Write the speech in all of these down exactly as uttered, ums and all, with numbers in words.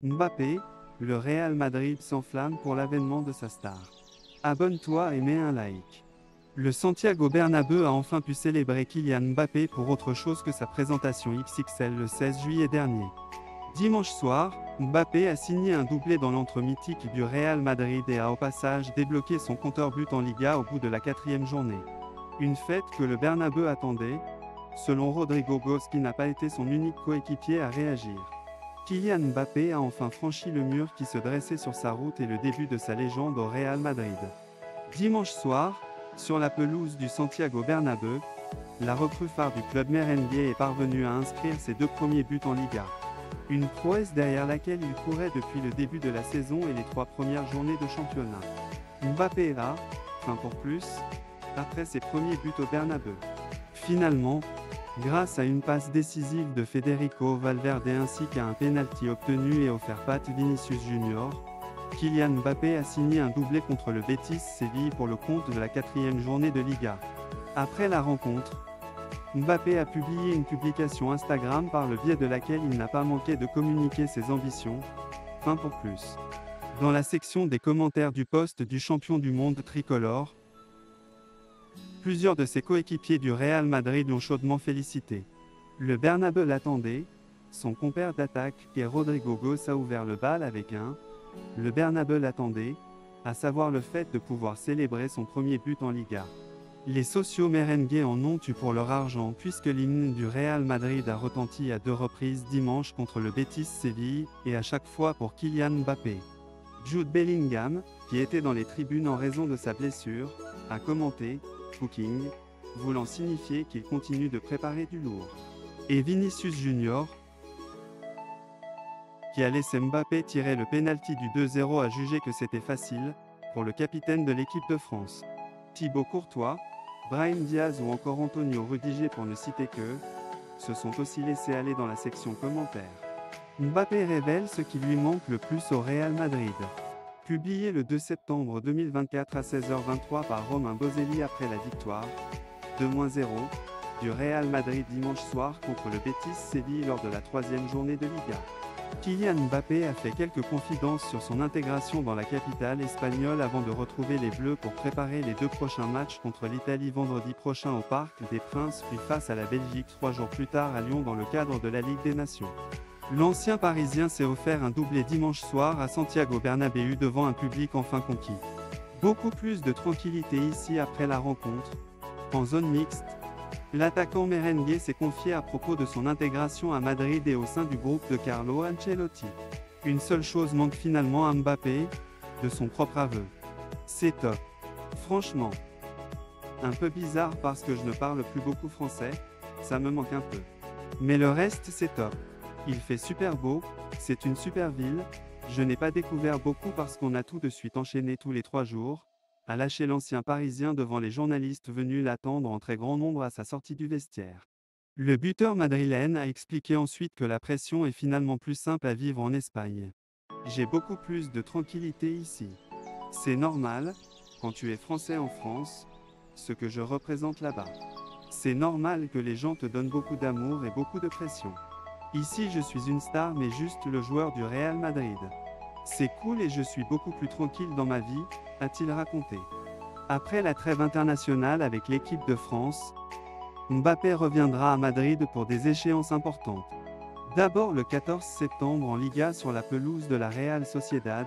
Mbappé, le Real Madrid s'enflamme pour l'avènement de sa star. Abonne-toi et mets un like. Le Santiago Bernabéu a enfin pu célébrer Kylian Mbappé pour autre chose que sa présentation X X L le seize juillet dernier. Dimanche soir, Mbappé a signé un doublé dans l'antre mythique du Real Madrid et a au passage débloqué son compteur but en Liga au bout de la quatrième journée. Une fête que le Bernabéu attendait, selon Rodrigo Goss qui n'a pas été son unique coéquipier à réagir. Kylian Mbappé a enfin franchi le mur qui se dressait sur sa route et le début de sa légende au Real Madrid. Dimanche soir, sur la pelouse du Santiago Bernabéu, la recrue phare du club merengue est parvenue à inscrire ses deux premiers buts en Liga. Une prouesse derrière laquelle il courait depuis le début de la saison et les trois premières journées de championnat. Mbappé a, fin pour plus, après ses premiers buts au Bernabéu. Finalement, grâce à une passe décisive de Federico Valverde ainsi qu'à un penalty obtenu et offert par Vinicius Junior, Kylian Mbappé a signé un doublé contre le Betis-Séville pour le compte de la quatrième journée de Liga. Après la rencontre, Mbappé a publié une publication Instagram par le biais de laquelle il n'a pas manqué de communiquer ses ambitions. Fin pour plus. Dans la section des commentaires du poste du champion du monde tricolore, plusieurs de ses coéquipiers du Real Madrid l'ont chaudement félicité. Le Bernabéu l'attendait, son compère d'attaque et Rodrigo Goss a ouvert le bal avec un « Le Bernabéu l'attendait », à savoir le fait de pouvoir célébrer son premier but en Liga. Les sociaux merengues en ont eu pour leur argent puisque l'hymne du Real Madrid a retenti à deux reprises dimanche contre le Betis-Séville et à chaque fois pour Kylian Mbappé. Jude Bellingham, qui était dans les tribunes en raison de sa blessure, a commenté « Cooking », voulant signifier qu'il continue de préparer du lourd. Et Vinicius Junior, qui a laissé Mbappé tirer le pénalty du deux zéro, a jugé que c'était facile pour le capitaine de l'équipe de France. Thibaut Courtois, Brian Diaz ou encore Antonio Rudiger pour ne citer que, se sont aussi laissés aller dans la section commentaires. Mbappé révèle ce qui lui manque le plus au Real Madrid. Publié le deux septembre deux mille vingt-quatre à seize heures vingt-trois par Romain Boselli après la victoire deux zéro du Real Madrid dimanche soir contre le Betis-Séville lors de la troisième journée de Liga. Kylian Mbappé a fait quelques confidences sur son intégration dans la capitale espagnole avant de retrouver les Bleus pour préparer les deux prochains matchs contre l'Italie vendredi prochain au Parc des Princes puis face à la Belgique trois jours plus tard à Lyon dans le cadre de la Ligue des Nations. L'ancien Parisien s'est offert un doublé dimanche soir à Santiago Bernabéu devant un public enfin conquis. Beaucoup plus de tranquillité ici après la rencontre. En zone mixte, l'attaquant merengue s'est confié à propos de son intégration à Madrid et au sein du groupe de Carlo Ancelotti. Une seule chose manque finalement à Mbappé, de son propre aveu. C'est top. Franchement. Un peu bizarre parce que je ne parle plus beaucoup français, ça me manque un peu. Mais le reste c'est top. Il fait super beau, c'est une super ville, je n'ai pas découvert beaucoup parce qu'on a tout de suite enchaîné tous les trois jours, a lâché l'ancien Parisien devant les journalistes venus l'attendre en très grand nombre à sa sortie du vestiaire. Le buteur madrilène a expliqué ensuite que la pression est finalement plus simple à vivre en Espagne. J'ai beaucoup plus de tranquillité ici. C'est normal, quand tu es français en France, ce que je représente là-bas. C'est normal que les gens te donnent beaucoup d'amour et beaucoup de pression. Ici je suis une star mais juste le joueur du Real Madrid. C'est cool et je suis beaucoup plus tranquille dans ma vie, a-t-il raconté. Après la trêve internationale avec l'équipe de France, Mbappé reviendra à Madrid pour des échéances importantes. D'abord le quatorze septembre en Liga sur la pelouse de la Real Sociedad,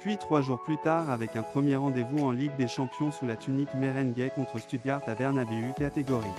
puis trois jours plus tard avec un premier rendez-vous en Ligue des Champions sous la tunique merengue contre Stuttgart à Bernabéu catégorie.